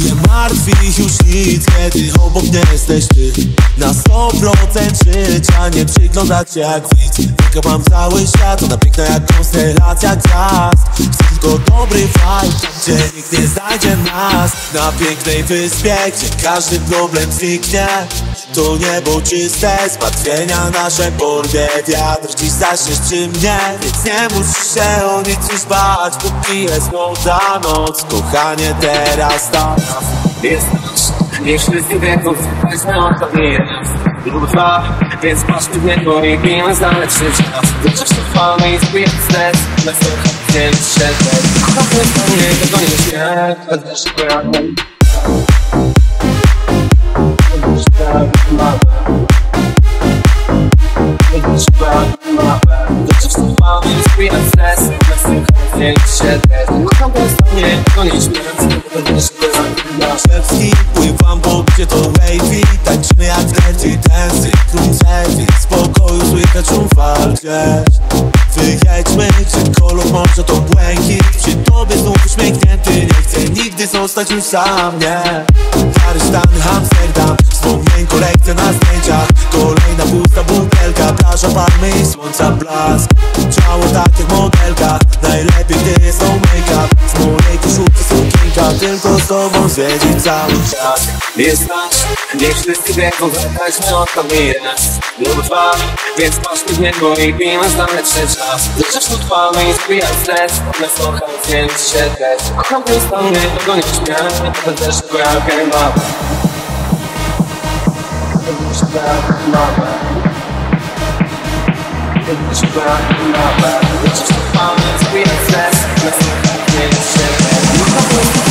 Nie martwi już nic, kiedy obok mnie jesteś ty. Na 100% życia nie przyglądać się jak widz. Tylko mam cały świat, ona piękna jak konstelacja gwiazd. Chcę tylko dobry vibe, gdzie nikt nie znajdzie nas. Na pięknej wyspie, gdzie każdy problem zniknie. To niebo czyste, zmartwienia nasze porwie. Wiatr dziś zaśniesz przy mnie, więc nie musisz się o nic już bać. Póki jest młoda noc, kochanie teraz tak. Jesteś, jeszcze z niewieką, jest na tobie lub dwa, więc patrz w niego i bijmy znaleźć życia. Wyczesz to fałę i zbijesz stres, bez tego nie wyszedłem. Kocham to mnie, tego nie się, to też pojadę. Szewski, pływam, bo gdzie to wavy. Tańczymy jak leci, tęsy, krumcewi. Spokoju słychać szum fal. Wyjedźmy, gdzie kolor morza to błękit. Przy tobie znów uśmiechnięty, nie chcę nigdy zostać już sam, nie. Aresztany, Amsterdam, wspomnień kolekcja na zdjęciach. Kolejna pusta butelka, plaża, palmy i słońca blask. Ciało tak jak modelka, najlepiej gdy jest no make-up. Z mojej koszulki sukienka, tylko z tobą zwiedzić cały czas. Jest nasz, nie wszyscy wiedzą, zadajmy od tobie raz lub dwa, więc patrzmy w niego i pijmy znamy trzy czas. Zaczesz tu trwamy i zbijam stres, one są chętnie ci się też. Kocham ten stan, nie dogonisz mnie, to też twoja gęba. It's just a fun, it's weird, it's less. Let's not get shit.